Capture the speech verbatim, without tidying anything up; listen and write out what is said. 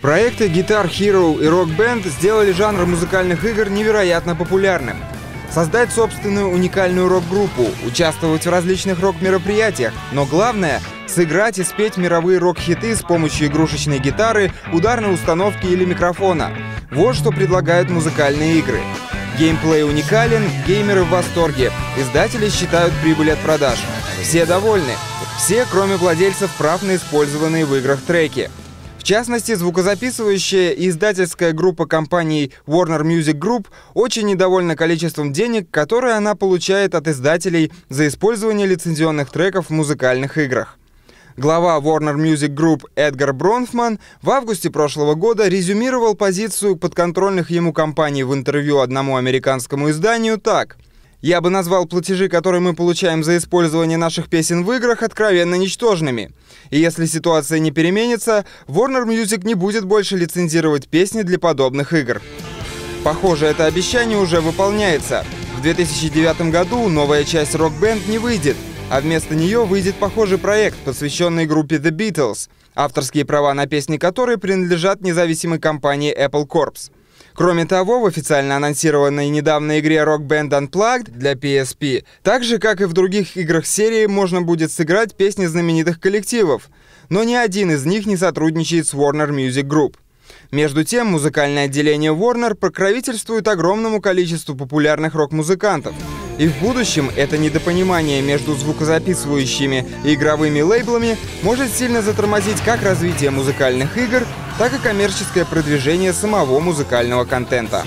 Проекты Guitar Hero и Rock Band сделали жанр музыкальных игр невероятно популярным. Создать собственную уникальную рок-группу, участвовать в различных рок-мероприятиях, но главное — сыграть и спеть мировые рок-хиты с помощью игрушечной гитары, ударной установки или микрофона. Вот что предлагают музыкальные игры. Геймплей уникален, геймеры в восторге, издатели считают прибыль от продаж. Все довольны. Все, кроме владельцев прав на использованные в играх треки. В частности, звукозаписывающая и издательская группа компаний Warner Music Group очень недовольна количеством денег, которые она получает от издателей за использование лицензионных треков в музыкальных играх. Глава Warner Music Group Эдгар Бронфман в августе прошлого года резюмировал позицию подконтрольных ему компаний в интервью одному американскому изданию так: «Я бы назвал платежи, которые мы получаем за использование наших песен в играх, откровенно ничтожными. И если ситуация не переменится, Warner Music не будет больше лицензировать песни для подобных игр». Похоже, это обещание уже выполняется. В две тысячи девятом году новая часть Rock Band не выйдет, а вместо нее выйдет похожий проект, посвященный группе The Beatles, авторские права на песни которой принадлежат независимой компании Apple Corps. Кроме того, в официально анонсированной недавно игре Rock Band Unplugged для пи эс пи, так же, как и в других играх серии, можно будет сыграть песни знаменитых коллективов, но ни один из них не сотрудничает с Warner Music Group. Между тем, музыкальное отделение Warner покровительствует огромному количеству популярных рок-музыкантов. И в будущем это недопонимание между звукозаписывающими и игровыми лейблами может сильно затормозить как развитие музыкальных игр, так и коммерческое продвижение самого музыкального контента.